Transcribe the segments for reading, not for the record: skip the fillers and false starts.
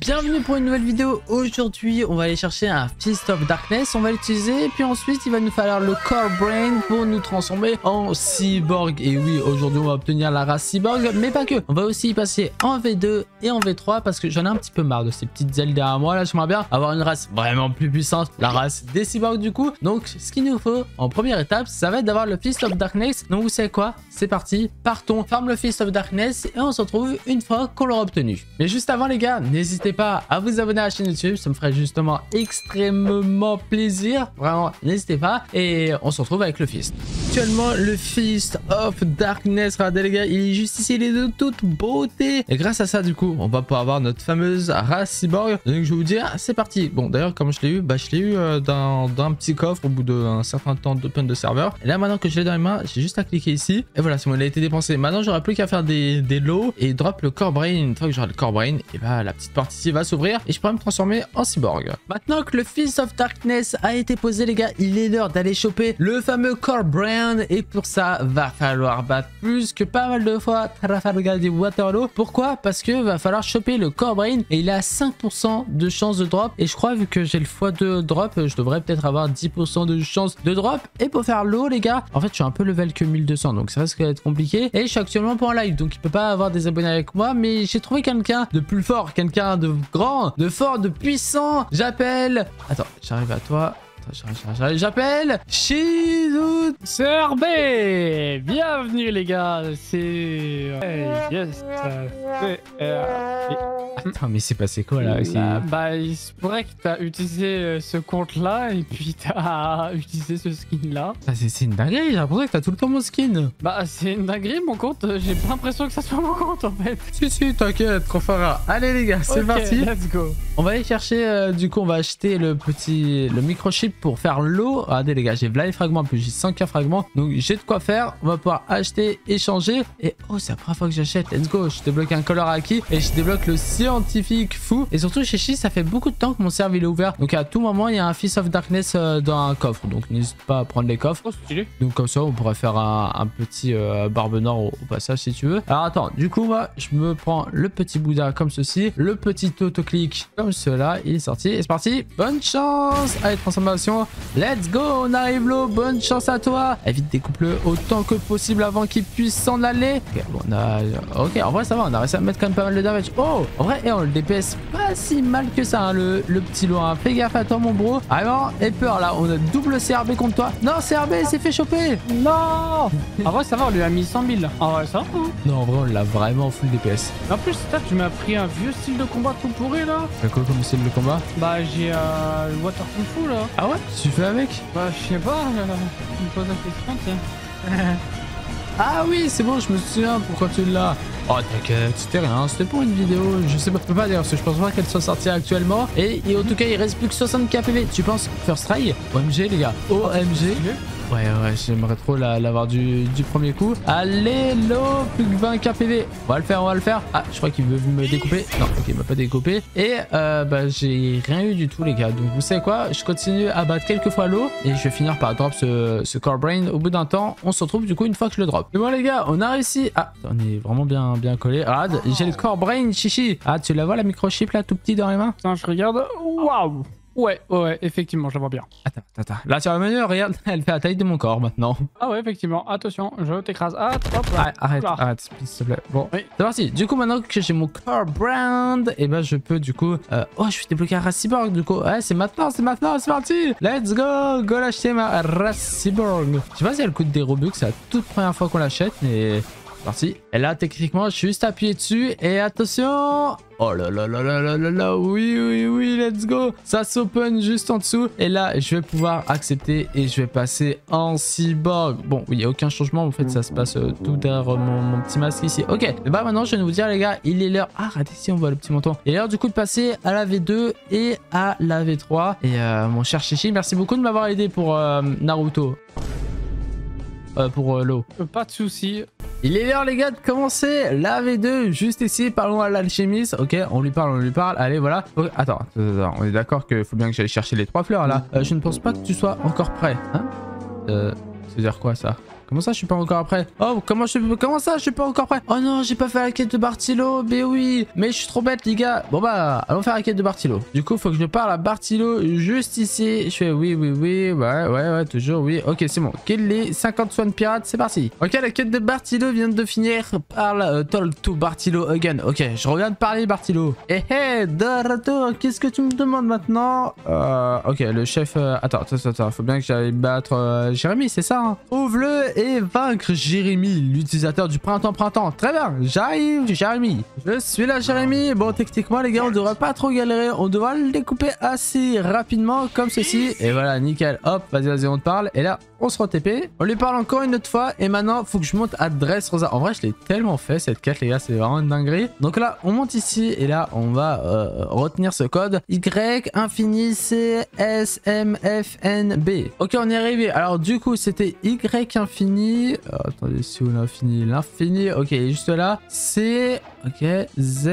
Bienvenue pour une nouvelle vidéo. Aujourd'hui on va aller chercher un Fist of Darkness, on va l'utiliser, puis ensuite il va nous falloir le Core Brain pour nous transformer en Cyborg. Et oui, aujourd'hui on va obtenir la race Cyborg, mais pas que, on va aussi passer en V2 et en V3 parce que j'en ai un petit peu marre de ces petites ailes derrière moi là. J'aimerais bien avoir une race vraiment plus puissante, la race des Cyborgs du coup. Donc ce qu'il nous faut en première étape, ça va être d'avoir le Fist of Darkness. Donc vous savez quoi, c'est parti, partons, farm le Fist of Darkness et on se retrouve une fois qu'on l'aura obtenu. Mais juste avant les gars, n'hésitez pas à vous abonner à la chaîne YouTube, ça me ferait justement extrêmement plaisir, vraiment n'hésitez pas. Et on se retrouve avec le Fist. Actuellement le Fist of Darkness, regardez les gars, il est juste ici, il est de toute beauté, et grâce à ça du coup on va pouvoir avoir notre fameuse race Cyborg. Donc je vais vous dire, c'est parti. Bon d'ailleurs comme je l'ai eu, je l'ai eu d'un petit coffre au bout d'un certain temps d'open de serveur, et là maintenant que je l'ai dans les mains, j'ai juste à cliquer ici et voilà, c'est bon, il a été dépensé. Maintenant j'aurai plus qu'à faire des lots et drop le Core Brain. Une fois que j'aurai le Core Brain, et bah la petite partie va s'ouvrir et je pourrais me transformer en Cyborg. Maintenant que le Fist of Darkness a été posé les gars, il est l'heure d'aller choper le fameux Core Brain, et pour ça va falloir battre plus que pas mal de fois Trafalgar du Water Low. Pourquoi? Parce que va falloir choper le Core Brain et il a 5% de chance de drop, et je crois vu que j'ai le x2 drop, je devrais peut-être avoir 10% de chance de drop. Et pour faire l'eau les gars, en fait je suis un peu level que 1200 donc ça risque d'être compliqué, et je suis actuellement pas en live donc il peut pas avoir des abonnés avec moi, mais j'ai trouvé quelqu'un de plus fort, quelqu'un de grand, de fort, de puissant. J'appelle... Attends, j'arrive à toi. J'appelle Shizuto. CRB. Bienvenue les gars. C'est... yes. Attends, mais c'est passé quoi là aussi? Il se pourrait que t'as utilisé ce compte là et puis t'as utilisé ce skin là. C'est une dinguerie, j'ai l'impression que t'as tout le temps mon skin. C'est une dinguerie mon compte, j'ai pas l'impression que ça soit mon compte en fait. Si t'inquiète, qu'on fera. Allez les gars, c'est parti. Let's go. On va aller chercher, du coup on va acheter le microchip pour faire l'eau. Regardez les gars, j'ai là les fragments, en plus j'ai 5K fragments, donc j'ai de quoi faire. On va pouvoir acheter, échanger, et oh c'est la première fois que j'achète, let's go. Je débloque un color acquis et je débloque le scientifique fou. Et surtout chez Chi, ça fait beaucoup de temps que mon serveur il est ouvert, donc à tout moment il y a un Fist of Darkness dans un coffre, donc n'hésite pas à prendre les coffres. Donc comme ça on pourrait faire un petit barbe nord au passage si tu veux. Alors attends, du coup moi je me prends le petit Bouddha comme ceci, le petit autoclic comme cela, il est sorti et c'est parti. Bonne chance, allez transformation, let's go, on arrive l'eau, bonne chance à toi. Et vite découpe le autant que possible avant qu'il puisse s'en aller. Okay, bon, ok, en vrai ça va, on a réussi à mettre quand même pas mal de damage. Oh en vrai, et on le DPS pas si mal que ça hein, le petit lot hein. Fais gaffe à toi mon bro, vraiment et peur là, on a double CRB contre toi. Non CRB il s'est fait choper. Non en vrai ça va, on lui a mis 100 000 là. En vrai ça va hein. Non en vrai on l'a vraiment full DPS. En plus tu m'as pris un vieux style de combat tout pourri là. T'as quoi comme style de combat? J'ai le water kung fu là. Ah ouais, tu fais avec? Je sais pas, tu me poses la question tiens. Ah oui c'est bon, je me souviens pourquoi tu l'as. Oh t'inquiète, c'était rien, c'était pour une vidéo, je sais pas d'ailleurs, parce que je pense pas qu'elle soit sortie actuellement. Et en tout cas il reste plus que 60K PV, tu penses first try? OMG les gars, OMG. Ouais, j'aimerais trop l'avoir du premier coup. Allez, l'eau, plus que 20K PV. On va le faire, on va le faire. Ah, je crois qu'il veut me découper. Non, ok, il m'a pas découpé. Et j'ai rien eu du tout, les gars. Donc, vous savez quoi? Je continue à battre quelques fois l'eau. Et je vais finir par drop ce Core Brain. Au bout d'un temps, on se retrouve du coup une fois que je le drop. Mais bon, les gars, on a réussi. Ah, on est vraiment bien collé. Ah, j'ai le Core Brain, chichi. Ah, tu la vois la microchip là, tout petit dans les mains? Putain, je regarde. Waouh! Ouais, effectivement, je la vois bien. Attends. Là, sur la menu, regarde, elle fait la taille de mon corps maintenant. Ah ouais, effectivement. Attention, je t'écrase. Ah, hop, là. Arrête, s'il te plaît. Bon, oui. C'est parti. Du coup, maintenant que j'ai mon Core Brain, et je peux du coup... Oh, je suis débloqué à race Cyborg, du coup. Ouais, c'est maintenant, c'est parti. Let's go. Go l'acheter, ma race Cyborg. Je sais pas si elle coûte des robux, c'est la toute première fois qu'on l'achète, mais... Parti. Et là, techniquement, je suis juste appuyé dessus. Et attention. Oh là. Oui, let's go. Ça s'open juste en dessous. Et là, je vais pouvoir accepter et je vais passer en Cyborg. Bon, il n'y a aucun changement. En fait, ça se passe tout derrière mon petit masque ici. Ok. Et maintenant, je vais vous dire, les gars, il est l'heure. Ah, regardez ici, on voit le petit menton. Il est l'heure du coup de passer à la V2 et à la V3. Et mon cher Chichi, merci beaucoup de m'avoir aidé pour Naruto. Pour l'eau. Pas de soucis. Il est l'heure les gars de commencer la V2 juste ici, parlons à l'alchimiste. Ok, on lui parle, allez voilà. Okay. Attends, on est d'accord qu'il faut bien que j'aille chercher les 3 fleurs là. Je ne pense pas que tu sois encore prêt. Hein, c'est-à-dire quoi ça? Comment ça, je suis pas encore prêt? Oh, comment ça, je suis pas encore prêt? Oh non, j'ai pas fait la quête de Bartilo. Mais oui, mais je suis trop bête, les gars. Bon bah, allons faire la quête de Bartilo. Du coup, faut que je parle à Bartilo juste ici. Je fais oui, ouais, toujours oui. Ok, c'est bon. Quel est 50 soins de pirate, c'est parti. Ok, la quête de Bartilo vient de finir. Parle, tol to Bartilo again. Ok, je reviens de parler, Bartilo. Hé, de retour, qu'est-ce que tu me demandes maintenant? Ok, le chef. Attends, faut bien que j'aille battre Jérémy, c'est ça, hein? Ouvre-le et vaincre Jérémy, l'utilisateur du printemps. Très bien, j'arrive, Jérémy. Je suis là, Jérémy. Bon, techniquement, les gars, on devrait pas trop galérer. On devra le découper assez rapidement, comme ceci. Et voilà, nickel. Hop, vas-y, on te parle. Et là, on se re-TP. On lui parle encore une autre fois. Et maintenant, faut que je monte à Dressrosa. En vrai, je l'ai tellement fait, cette quête, les gars, c'est vraiment une dinguerie. Donc là, on monte ici. Et là, on va retenir ce code. Y, infini, C, S, M, F, N, B. Ok, on y est arrivé. Alors, du coup, c'était Y, infini. Oh, attendez, c'est où l'infini? L'infini, ok, il est juste là. C, ok, Z.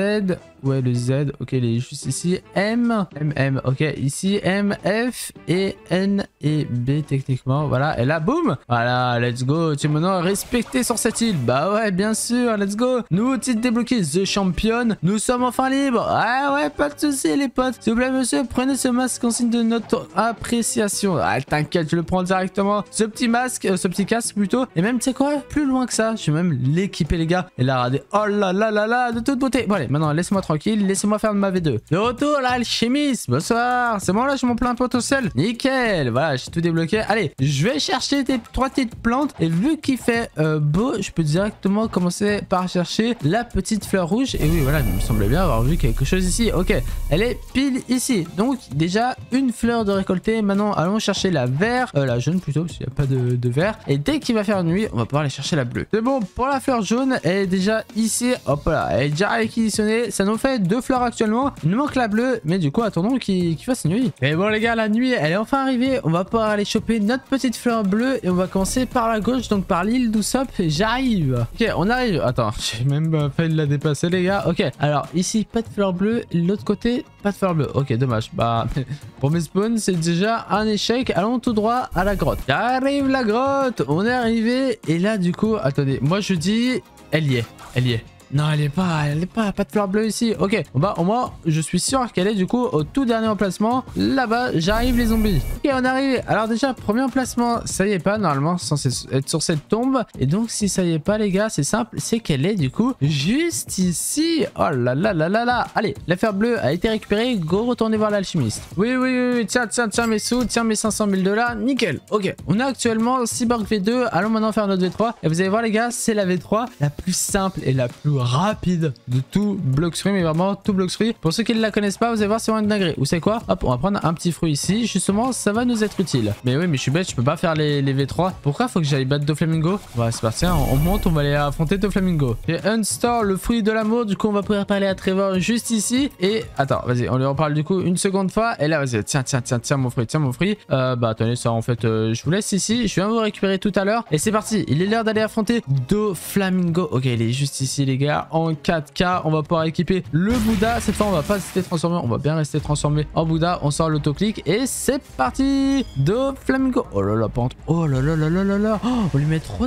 Ouais, le Z, ok, il est juste ici. M, ok, ici, M, F, et N, et B, techniquement, voilà, et là, boum, voilà, let's go, tu es maintenant respecté sur cette île, bah ouais, bien sûr, let's go, nouveau titre débloqué, The Champion, nous sommes enfin libres, ah ouais, pas de soucis, les potes, s'il vous plaît, monsieur, prenez ce masque en signe de notre appréciation, ah, t'inquiète, je le prends directement, ce petit masque, ce petit casque, plutôt, et même, tu sais quoi, plus loin que ça, je vais même l'équiper, les gars, et là, regardez, oh là là là là, de toute beauté, bon, allez, maintenant, laisse-moi tranquille, laissez-moi faire de ma V2. De retour, l'alchimiste, bonsoir. C'est bon, là, je mon plein potentiel. Nickel, voilà, j'ai tout débloqué. Allez, je vais chercher tes trois petites plantes. Et vu qu'il fait beau, je peux directement commencer par chercher la petite fleur rouge. Et oui, voilà, il me semblait bien avoir vu quelque chose ici. Ok, elle est pile ici. Donc, déjà, une fleur de récolter. Maintenant, allons chercher la vert. La jaune plutôt, parce qu'il n'y a pas de vert. Et dès qu'il va faire nuit, on va pouvoir aller chercher la bleue. C'est bon, pour la fleur jaune, elle est déjà ici. Hop là, elle est déjà réquisitionnée. Ça nous fait 2 fleurs actuellement, il nous manque la bleue, mais du coup attendons qu'il fasse nuit. Et bon les gars, la nuit elle est enfin arrivée, on va pouvoir aller choper notre petite fleur bleue et on va commencer par la gauche, donc par l'île d'Oussop. J'arrive, ok, on arrive. Attends, j'ai même failli la dépasser les gars. Ok, alors ici pas de fleur bleue, l'autre côté pas de fleur bleue, ok, dommage. Bah pour mes spawns c'est déjà un échec. Allons tout droit à la grotte. J'arrive, la grotte, on est arrivé. Et là du coup, attendez, moi je dis elle y est. Non, elle est pas de fleur bleue ici. Ok, bah au moins, je suis sûr qu'elle est du coup au tout dernier emplacement. Là-bas, j'arrive les zombies. Ok, on est arrivé. Alors déjà, premier emplacement, ça y est pas, normalement, censé être sur cette tombe. Et donc, si ça y est pas les gars, c'est simple, c'est qu'elle est du coup juste ici. Oh là là là là là. Allez, la fleur bleue a été récupérée. Go, retournez voir l'alchimiste. Oui, tiens mes sous, tiens mes 500 000 $. Nickel, ok. On a actuellement Cyborg V2. Allons maintenant faire notre V3. Et vous allez voir les gars, c'est la V3 la plus simple et la plus rapide de tout Blox Fruits, mais vraiment tout Blox Fruits. Pour ceux qui ne la connaissent pas, vous allez voir, c'est vraiment une dinguerie. Vous savez quoi? Hop, on va prendre un petit fruit ici. Justement, ça va nous être utile. Mais oui, mais je suis bête, je peux pas faire les V3. Pourquoi faut que j'aille battre Doflamingo? Bah, c'est parti, hein, on monte, on va aller affronter Doflamingo. J'ai un store, le fruit de l'amour. Du coup, on va pouvoir parler à Trevor juste ici. Et attends, vas-y, on lui reparle du coup une seconde fois. Et là, vas-y, tiens mon fruit, bah, attendez, ça en fait, je vous laisse ici. Je viens vous récupérer tout à l'heure. Et c'est parti, il est l'heure d'aller affronter Doflamingo. Ok, il est juste ici, les gars. En 4K, on va pouvoir équiper le Bouddha. Cette fois, on va pas rester transformé. On va bien rester transformé en Bouddha. On sort l'autoclic et c'est parti. Doflamingo. Oh là la pente. Oh là là là là là là. Oh, on lui met trop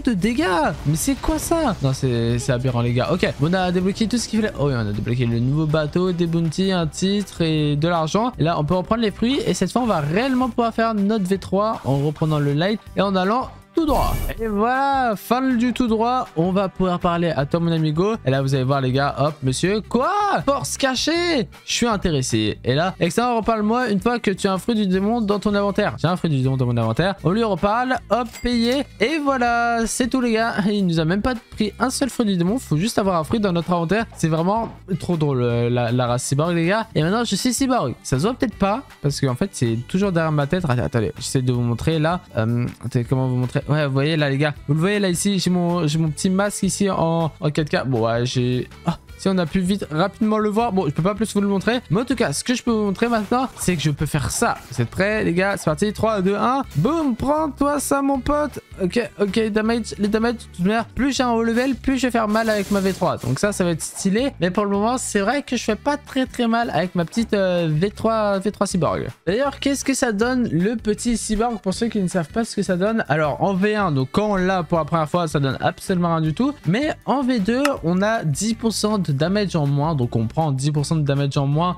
de dégâts. Mais c'est quoi ça? Non, c'est aberrant, les gars. Ok, on a débloqué tout ce qu'il fallait. Oh, oui, on a débloqué le nouveau bateau, des bounties, un titre et de l'argent. Et là, on peut reprendre les fruits. Et cette fois, on va réellement pouvoir faire notre V3 en reprenant le light et en allant tout droit. Et voilà, fin du tout droit. On va pouvoir parler à Tom, mon amigo. Et là, vous allez voir, les gars. Hop, monsieur. Quoi? Force cachée? Je suis intéressé. Et là, excellent, reparle-moi une fois que tu as un fruit du démon dans ton inventaire. J'ai un fruit du démon dans mon inventaire. On lui reparle. Hop, payé. Et voilà, c'est tout, les gars. Il nous a même pas pris un seul fruit du démon. Faut juste avoir un fruit dans notre inventaire. C'est vraiment trop drôle, la race cyborg, les gars. Et maintenant, je suis cyborg. Ça se voit peut-être pas parce qu'en fait, c'est toujours derrière ma tête. Attendez, j'essaie de vous montrer là. Attendez, comment vous montrer? Ouais, vous voyez là les gars, vous le voyez là ici, j'ai mon petit masque ici en 4K. Bon ouais, j'ai... Ah, si on a pu vite rapidement le voir, bon je peux pas plus vous le montrer. Mais en tout cas, ce que je peux vous montrer maintenant, c'est que je peux faire ça. Vous êtes prêts les gars? C'est parti, 3, 2, 1. Boum, prends-toi ça mon pote. Ok, les damages, de toute manière, plus j'ai un haut level, plus je vais faire mal avec ma V3. Donc ça va être stylé. Mais pour le moment, c'est vrai que je fais pas très mal avec ma petite V3 Cyborg. D'ailleurs, qu'est-ce que ça donne le petit Cyborg pour ceux qui ne savent pas ce que ça donne? Alors en V1, donc quand on l'a pour la première fois, ça donne absolument rien du tout. Mais en V2, on a 10% de damage en moins. Donc on prend 10% de damage en moins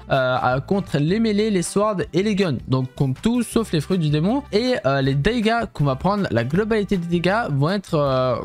contre les mêlées, les swords et les guns. Donc contre tout sauf les fruits du démon. Et les dégâts qu'on va prendre, la globalité des dégâts vont être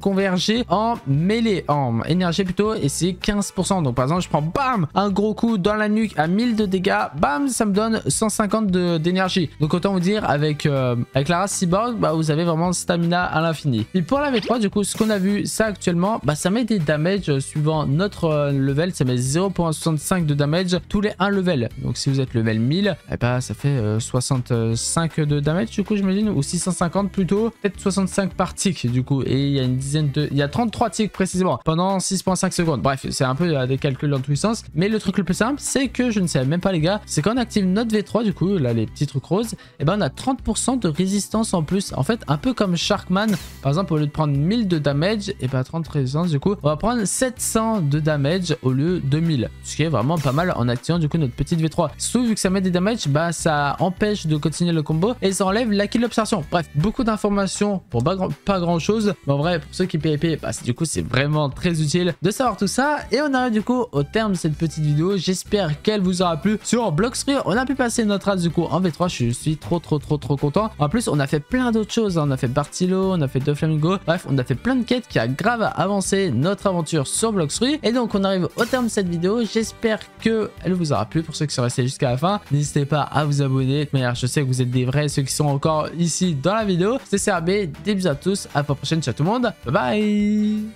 convergés en mêlée, en énergie plutôt, et c'est 15%. Donc par exemple, je prends bam un gros coup dans la nuque à 1000 de dégâts, bam, ça me donne 150 d'énergie. Donc autant vous dire, avec la race cyborg, bah vous avez vraiment stamina à l'infini. Et pour la V3, du coup, ce qu'on a vu, ça actuellement, bah ça met des damages suivant notre level, ça met 0.65 de damage tous les 1 level. Donc si vous êtes level 1000, et bah ça fait 65 de damage, du coup, j'imagine, ou 650 plutôt, peut-être 65 par tick du coup, et il y a il y a 33 ticks précisément pendant 6.5 secondes. Bref, c'est un peu des calculs dans tous les sens, mais le truc le plus simple, c'est que je ne savais même pas les gars, c'est quand on active notre V3 du coup, là les petits trucs roses, et ben on a 30% de résistance en plus. En fait, un peu comme Sharkman, par exemple, au lieu de prendre 1000 de damage, et ben 30 résistance du coup, on va prendre 700 de damage au lieu de 1000, ce qui est vraiment pas mal en activant du coup notre petite V3. Sauf vu que ça met des damages, bah ça empêche de continuer le combo et ça enlève la kill observation. Bref, beaucoup d'informations pour pas grand chose, mais en vrai pour ceux qui PvP, bah du coup c'est vraiment très utile de savoir tout ça. Et on arrive du coup au terme de cette petite vidéo, j'espère qu'elle vous aura plu. Sur Blox Fruits, on a pu passer notre race du coup en V3, je suis trop content. En plus on a fait plein d'autres choses, on a fait Bartilo, on a fait Doflamingo, bref on a fait plein de quêtes qui a grave avancé notre aventure sur Blox Fruits. Et donc on arrive au terme de cette vidéo, j'espère que elle vous aura plu. Pour ceux qui sont restés jusqu'à la fin, n'hésitez pas à vous abonner, de toute manière je sais que vous êtes des vrais, ceux qui sont encore ici dans la vidéo. C'est CRB, des bisous à tous, à la prochaine, ciao tout le monde, bye bye.